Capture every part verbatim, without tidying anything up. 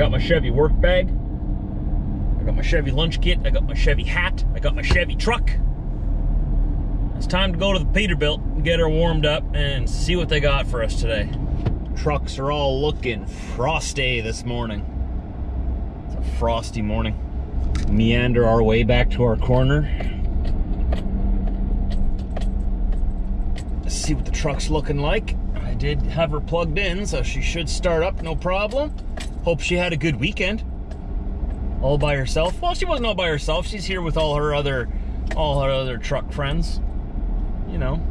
got my Chevy work bag, I got my Chevy lunch kit, I got my Chevy hat, I got my Chevy truck. It's time to go to the Peterbilt and get her warmed up and see what they got for us today. Trucks are all looking frosty this morning. It's a frosty morning. Meander our way back to our corner. Let's see what the truck's looking like. I did have her plugged in, so she should start up, no problem. Hope she had a good weekend. All by herself. Well, she wasn't all by herself. She's here with all her other, all her other truck friends. You know,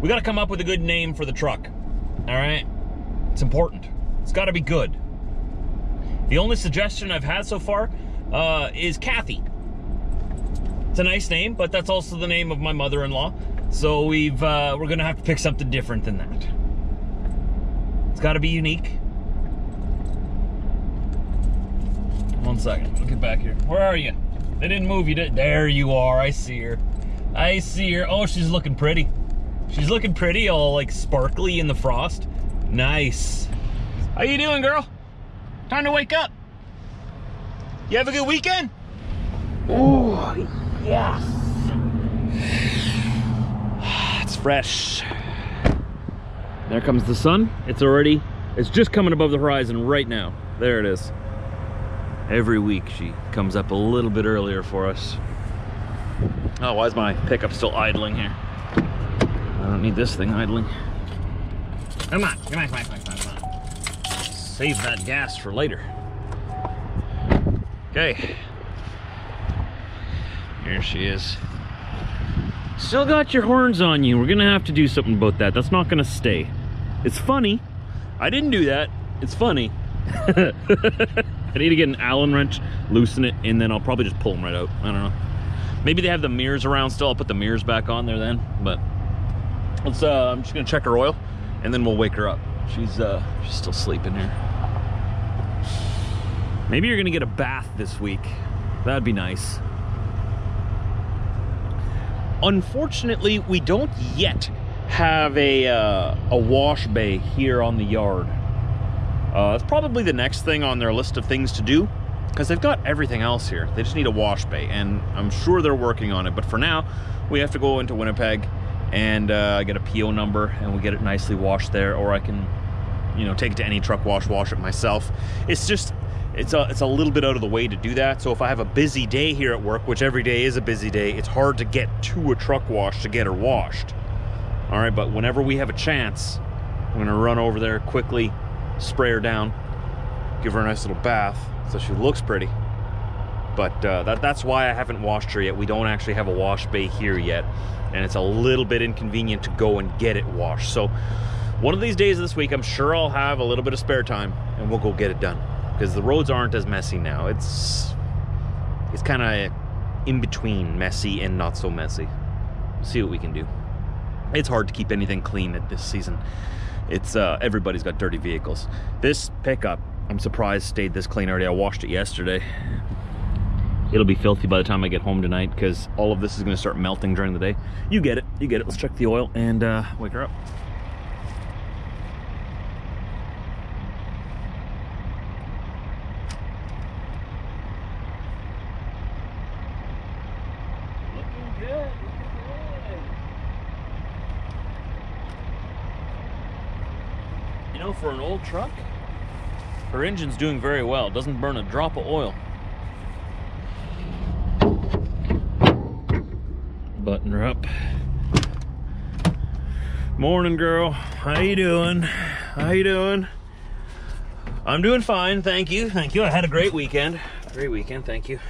we got to come up with a good name for the truck. All right, it's important. It's got to be good. The only suggestion I've had so far uh, is Kathy. It's a nice name, but that's also the name of my mother-in-law. So we've uh, we're gonna have to pick something different than that. It's got to be unique. One second, we'll get back here. Where are you? They didn't move you, did? There you are. I see her. I see her. Oh, she's looking pretty. She's looking pretty, all like sparkly in the frost. Nice. How you doing, girl? Time to wake up. You have a good weekend? Oh, yes. It's fresh. There comes the sun. It's already, it's just coming above the horizon right now. There it is. Every week she comes up a little bit earlier for us. Oh, why is my pickup still idling here? I don't need this thing idling. Come on, come on, come on, come on, come on. Save that gas for later. Okay. Here she is. Still got your horns on you. We're gonna have to do something about that. That's not gonna stay. It's funny. I didn't do that. It's funny. I need to get an Allen wrench, loosen it, and then I'll probably just pull them right out. I don't know. Maybe they have the mirrors around still. I'll put the mirrors back on there then, but let's uh I'm just gonna check her oil and then we'll wake her up. She's uh she's still sleeping here. Maybe you're gonna get a bath this week. That'd be nice. Unfortunately, we don't yet have a uh, a wash bay here on the yard. Uh it's probably the next thing on their list of things to do, because they've got everything else here. They just need a wash bay, and I'm sure they're working on it, but for now we have to go into Winnipeg and uh, get a P O number and we get it nicely washed there, or I can, you know, take it to any truck wash, wash it myself. It's just, it's a, it's a little bit out of the way to do that. So if I have a busy day here at work, which every day is a busy day, it's hard to get to a truck wash to get her washed. All right, but whenever we have a chance, I'm gonna run over there quickly, spray her down, give her a nice little bath so she looks pretty. But uh, that, that's why I haven't washed her yet. We don't actually have a wash bay here yet, and it's a little bit inconvenient to go and get it washed. So one of these days this week, I'm sure I'll have a little bit of spare time and we'll go get it done, because the roads aren't as messy now. It's it's kind of in between messy and not so messy. See what we can do. It's hard to keep anything clean at this season. It's uh, everybody's got dirty vehicles. This pickup, I'm surprised, stayed this clean already. I washed it yesterday. It'll be filthy by the time I get home tonight, because all of this is gonna start melting during the day. You get it, you get it. Let's check the oil and uh, wake her up. Looking good, looking good. You know, for an old truck, her engine's doing very well. It doesn't burn a drop of oil. Button her up. Morning, girl. How you doing? How you doing? I'm doing fine, thank you. Thank you. I had a great weekend. Great weekend, thank you.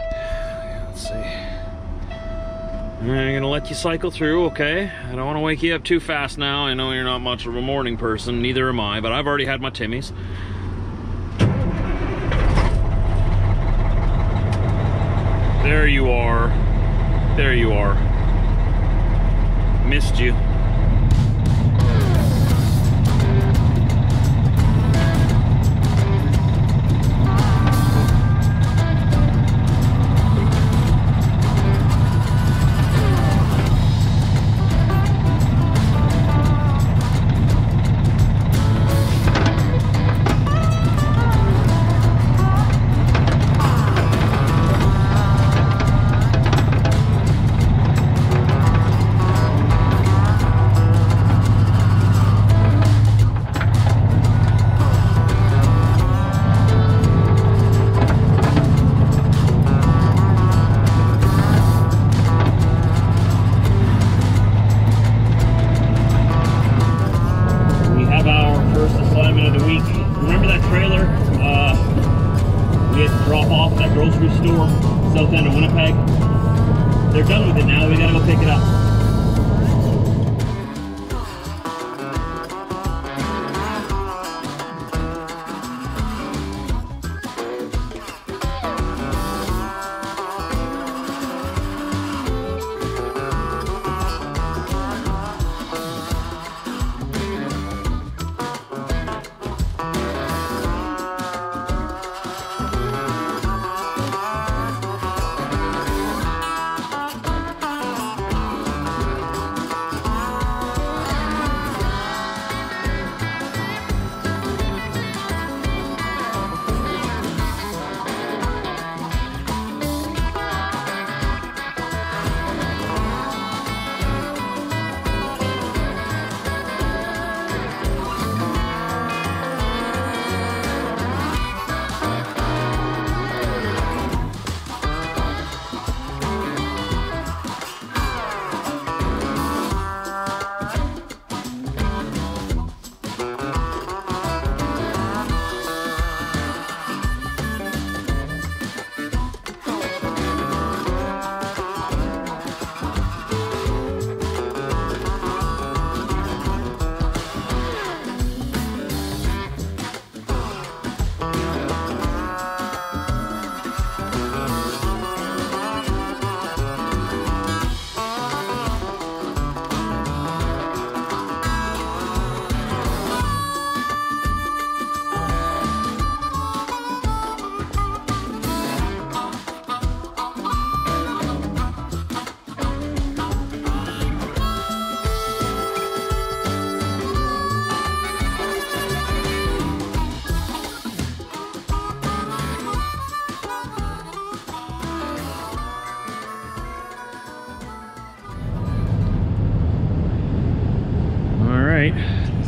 Let's see. I'm gonna let you cycle through, okay? I don't want to wake you up too fast now. I know you're not much of a morning person, neither am I, but I've already had my Timmies. There you are. There you are. Missed you. week. Remember that trailer uh, we had to drop off at that grocery store south end of Winnipeg? They're done with it now. We gotta go pick it up.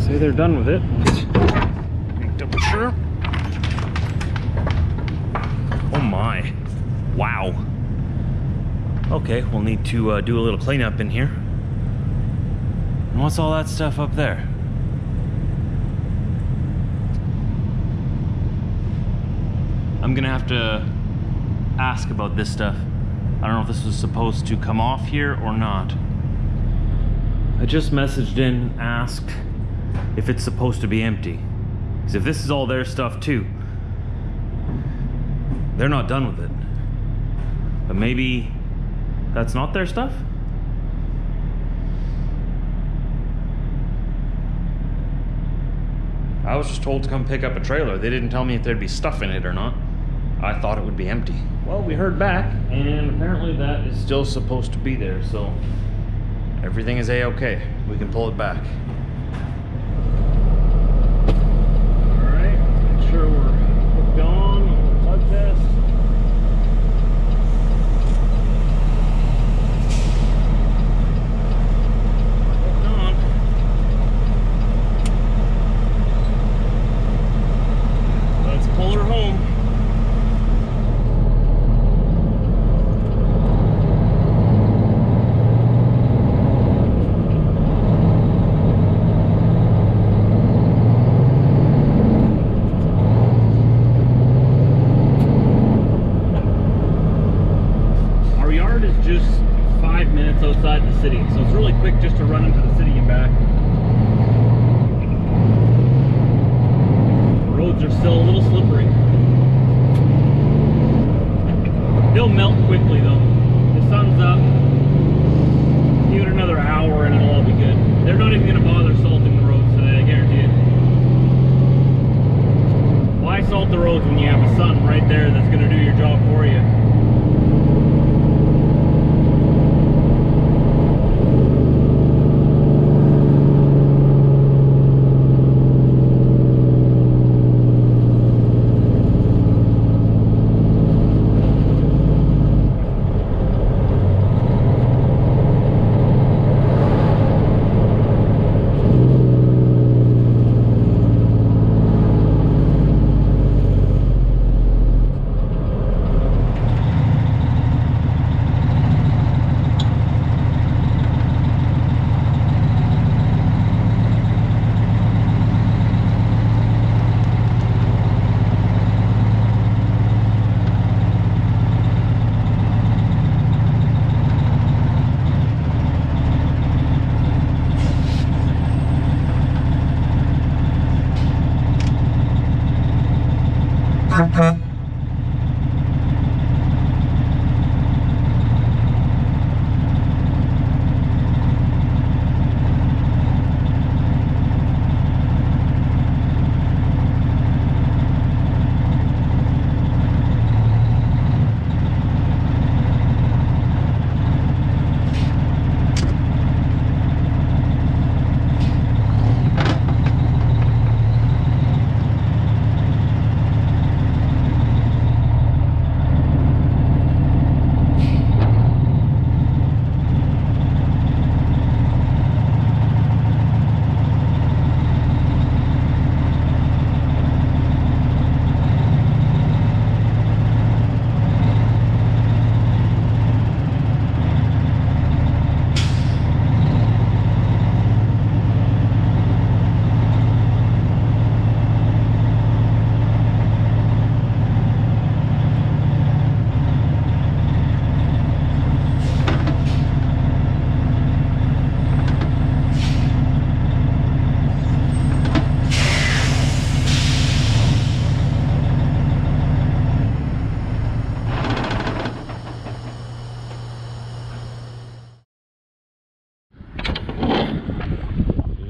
Say they're done with it. Let's double sure. Oh my. Wow. Okay, we'll need to uh, do a little cleanup in here. And what's all that stuff up there? I'm gonna have to ask about this stuff. I don't know if this was supposed to come off here or not. I just messaged in, asked if it's supposed to be empty. Because if this is all their stuff too, they're not done with it. But maybe that's not their stuff? I was just told to come pick up a trailer. They didn't tell me if there'd be stuff in it or not. I thought it would be empty. Well, we heard back, and apparently that is still supposed to be there, so... Everything is A-okay. We can pull it back. Alright, make sure we're hooked on, on the plug test. Hooked on. Let's pull her home.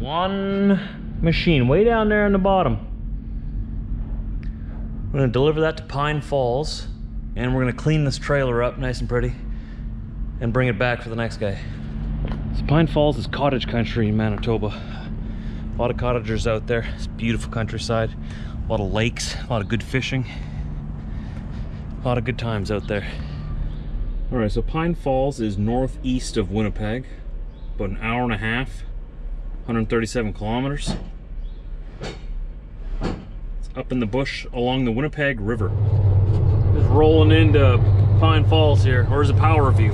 One machine way down there in the bottom. We're gonna deliver that to Pine Falls, and we're gonna clean this trailer up nice and pretty and bring it back for the next guy. So Pine Falls is cottage country in Manitoba. A lot of cottagers out there. It's beautiful countryside, a lot of lakes, a lot of good fishing, a lot of good times out there. All right, so Pine Falls is northeast of Winnipeg, about an hour and a half. one hundred thirty-seven kilometers. It's up in the bush along the Winnipeg River. Just rolling into Pine Falls here, or is it Power View?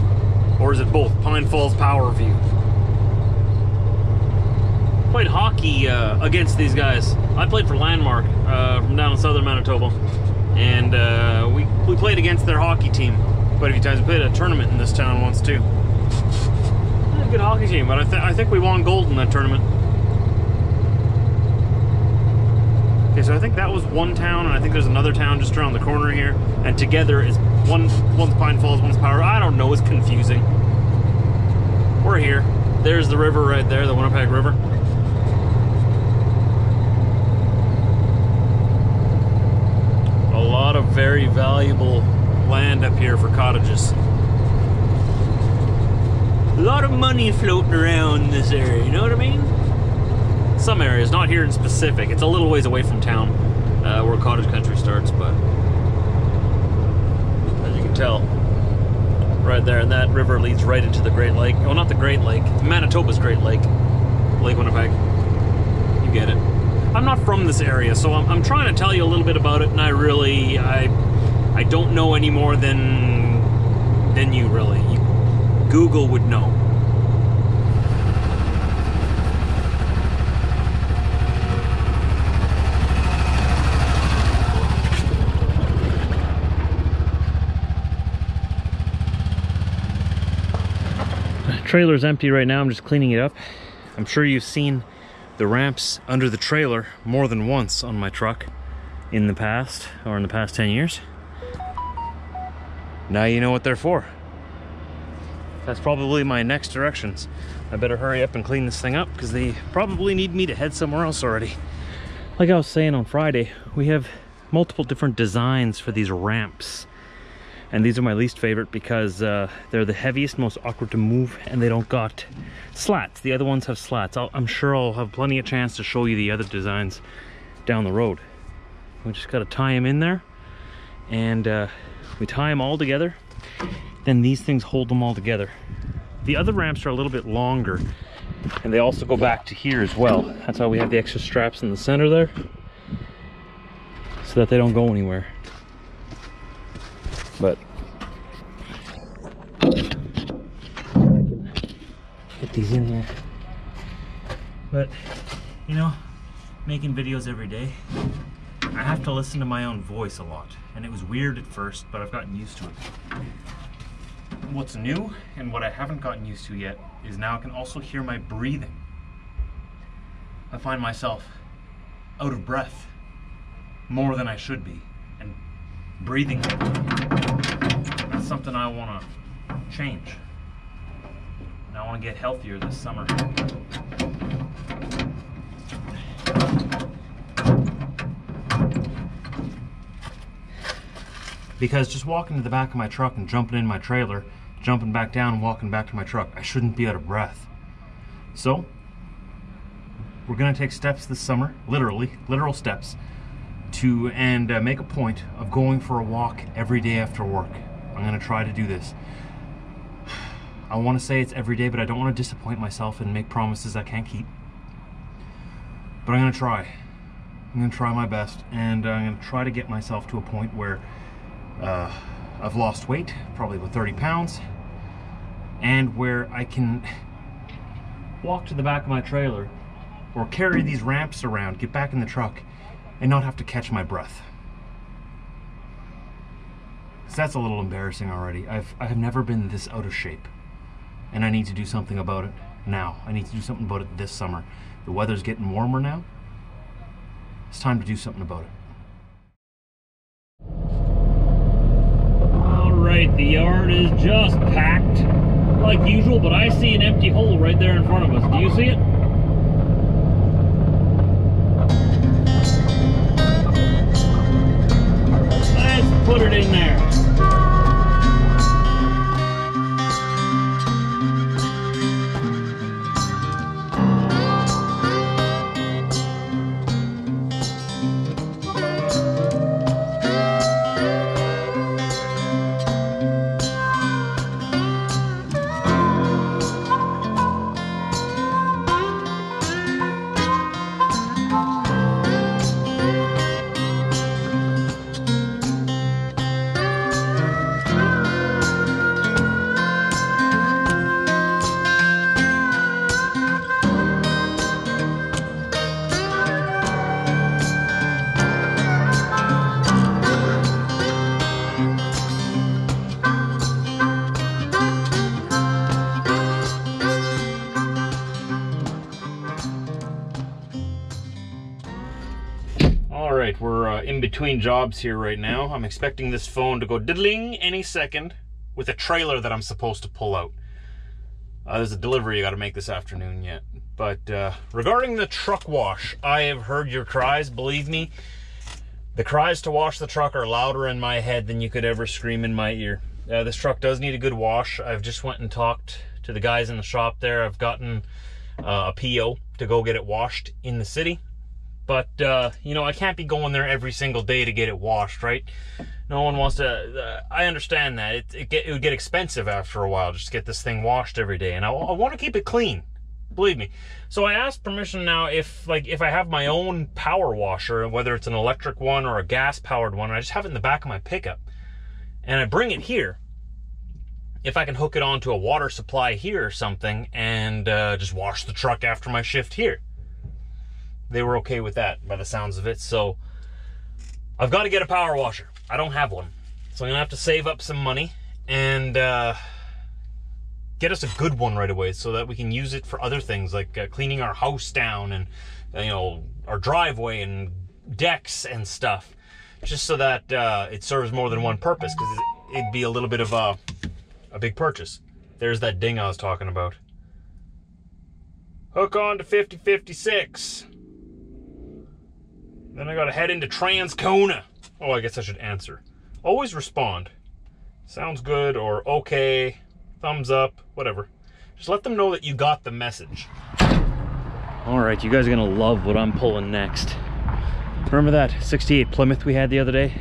Or is it both? Pine Falls, Power View. Played hockey uh, against these guys. I played for Landmark uh, from down in southern Manitoba, and uh, we, we played against their hockey team quite a few times. We played a tournament in this town once too. Good hockey team, but I, th I think we won gold in that tournament. Okay, so I think that was one town, and I think there's another town just around the corner here, and together is one, one's Pine Falls, one's Power. I don't know, it's confusing. We're here. There's the river right there, the Winnipeg River. A lot of very valuable land up here for cottages. A lot of money floating around this area, you know what I mean? Some areas, not here in specific. It's a little ways away from town uh, where cottage country starts, but as you can tell, right there, and that river leads right into the Great Lake. Well, not the Great Lake, it's Manitoba's Great Lake, Lake Winnipeg. You get it. I'm not from this area, so I'm, I'm trying to tell you a little bit about it, and I really, I, I don't know any more than, than you really. You Google would know. The trailer's empty right now, I'm just cleaning it up. I'm sure you've seen the ramps under the trailer more than once on my truck in the past, or in the past ten years. Now you know what they're for. That's probably my next directions. I better hurry up and clean this thing up because they probably need me to head somewhere else already. Like I was saying on Friday, we have multiple different designs for these ramps. And these are my least favorite because uh, they're the heaviest, most awkward to move, and they don't got slats. The other ones have slats. I'll, I'm sure I'll have plenty of chance to show you the other designs down the road. We just gotta tie them in there, and uh, we tie them all together. Then these things hold them all together. The other ramps are a little bit longer, and they also go back to here as well. That's why we have the extra straps in the center there, so that they don't go anywhere. But I can get these in here. But you know, making videos every day, I have to listen to my own voice a lot, and it was weird at first, but I've gotten used to it. What's new and what I haven't gotten used to yet is now I can also hear my breathing. I find myself out of breath more than I should be and breathing. That's something I want to change. I want to get healthier this summer. Because just walking to the back of my truck and jumping in my trailer, jumping back down and walking back to my truck, I shouldn't be out of breath. So, we're going to take steps this summer, literally, literal steps, to and uh, make a point of going for a walk every day after work. I'm going to try to do this. I want to say it's every day, but I don't want to disappoint myself and make promises I can't keep. But I'm going to try. I'm going to try my best, and I'm going to try to get myself to a point where uh, I've lost weight, probably about thirty pounds, and where I can walk to the back of my trailer or carry these ramps around, get back in the truck, and not have to catch my breath. Because that's a little embarrassing already. I've, I've never been this out of shape. And I need to do something about it now. I need to do something about it this summer. The weather's getting warmer now. It's time to do something about it. All right, the yard is just packed like usual, but I see an empty hole right there in front of us. Do you see it? Let's put it in there. We're uh, in between jobs here right now. I'm expecting this phone to go diddling any second with a trailer that I'm supposed to pull out. Uh, there's a delivery I got to make this afternoon yet. But uh, regarding the truck wash, I have heard your cries. Believe me, the cries to wash the truck are louder in my head than you could ever scream in my ear. Uh, this truck does need a good wash. I've just went and talked to the guys in the shop there. I've gotten uh, a P O to go get it washed in the city. But, uh, you know, I can't be going there every single day to get it washed, right? No one wants to... Uh, I understand that. It, it, get, it would get expensive after a while just to get this thing washed every day. And I, I want to keep it clean, believe me. So I asked permission now if, like, if I have my own power washer, whether it's an electric one or a gas-powered one, and I just have it in the back of my pickup, and I bring it here, if I can hook it onto a water supply here or something and uh, just wash the truck after my shift here. They were okay with that by the sounds of it. So I've got to get a power washer. I don't have one. So I'm going to have to save up some money and uh, get us a good one right away so that we can use it for other things like uh, cleaning our house down and, uh, you know, our driveway and decks and stuff. Just so that uh, it serves more than one purpose, because it'd be a little bit of a, a big purchase. There's that ding I was talking about. Hook on to fifty fifty-six. Then I gotta head into Transcona. Oh, I guess I should answer. Always respond. Sounds good, or okay, thumbs up, whatever. Just let them know that you got the message. All right, you guys are gonna love what I'm pulling next. Remember that sixty-eight Plymouth we had the other day?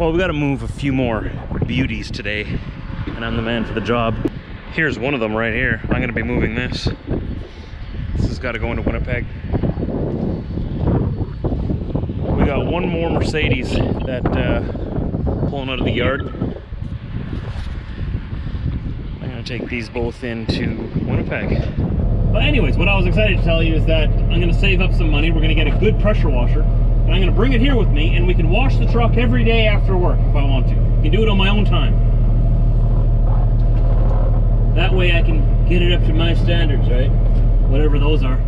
Well, we gotta move a few more beauties today, and I'm the man for the job. Here's one of them right here. I'm gonna be moving this. This has gotta go into Winnipeg. We got one more Mercedes that uh, pulling out of the yard. I'm gonna take these both into Winnipeg. But anyways, what I was excited to tell you is that I'm gonna save up some money. We're gonna get a good pressure washer, and I'm gonna bring it here with me, and we can wash the truck every day after work if I want to. I can do it on my own time. That way I can get it up to my standards, right? Whatever those are.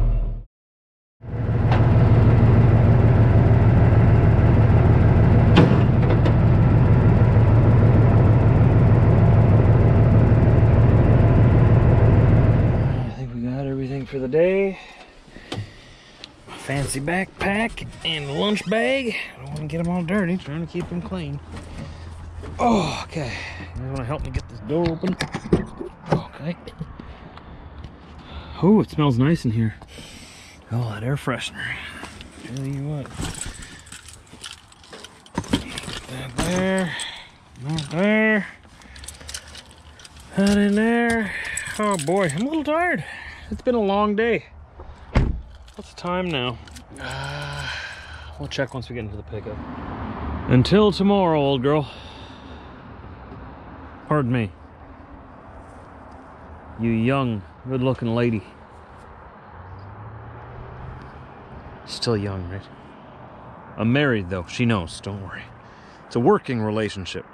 fancy backpack and lunch bag. I don't want to get them all dirty, trying to keep them clean. Oh, okay. You want to help me get this door open? Okay. Oh, it smells nice in here. Oh, that air freshener. I'll tell you what. Put that there. Not there. That in there. Oh boy, I'm a little tired. It's been a long day. What's the time now? Uh, we'll check once we get into the pickup. Until tomorrow, old girl. Pardon me. You young, good-looking lady. Still young, right? I'm married, though. She knows. Don't worry. It's a working relationship.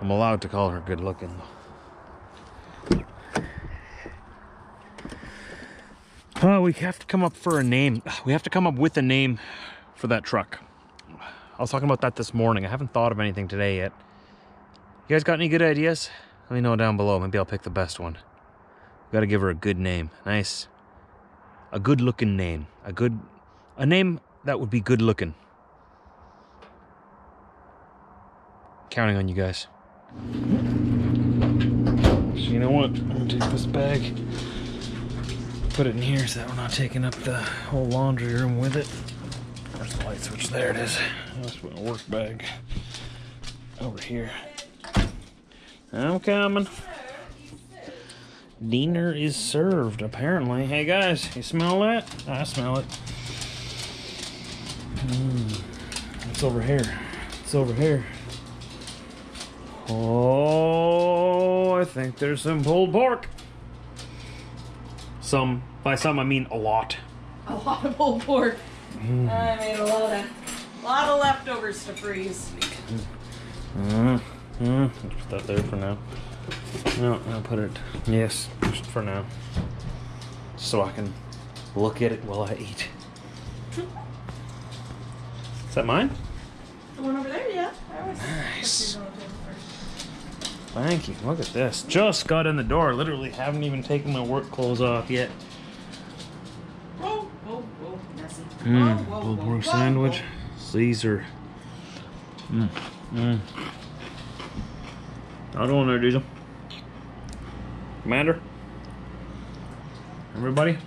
I'm allowed to call her good-looking, though. Oh, we have to come up for a name. We have to come up with a name for that truck. I was talking about that this morning. I haven't thought of anything today yet. You guys got any good ideas? Let me know down below. Maybe I'll pick the best one. Gotta give her a good name. Nice. A good-looking name. A good... A name that would be good-looking. Counting on you guys. So you know what? I'm gonna take this bag. Put it in here so that we're not taking up the whole laundry room with it. Where's the light switch? There it is. Let's put my work bag over here. I'm coming. Dinner is served, apparently. Hey guys, you smell that? I smell it. Mm, it's over here. It's over here. Oh, I think there's some pulled pork. Some. By some, I mean a lot. A lot of pulled pork. Mm. I made a lot of, a lot of leftovers to freeze. Mm. Mm. Put that there for now. No, I'll put it, yes, just for now. So I can look at it while I eat. Is that mine? The one over there, yeah. I always nice. Thank you. Look at this. Just got in the door. Literally haven't even taken my work clothes off yet. Whoa, whoa, whoa. That's it. Mm, pulled pork sandwich. Whoa. Caesar. Mm, mm. Not on there, Diesel. Commander? Everybody?